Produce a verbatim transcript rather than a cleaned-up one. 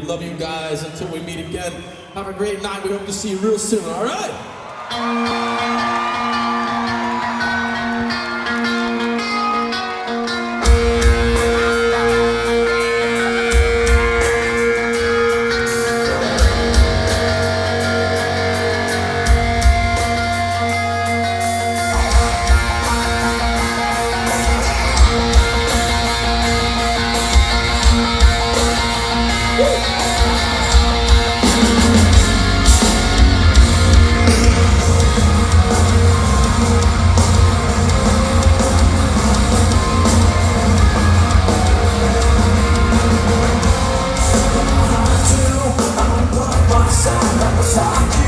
We love you guys. Until we meet again, have a great night. We hope to see you real soon, all right? Stop.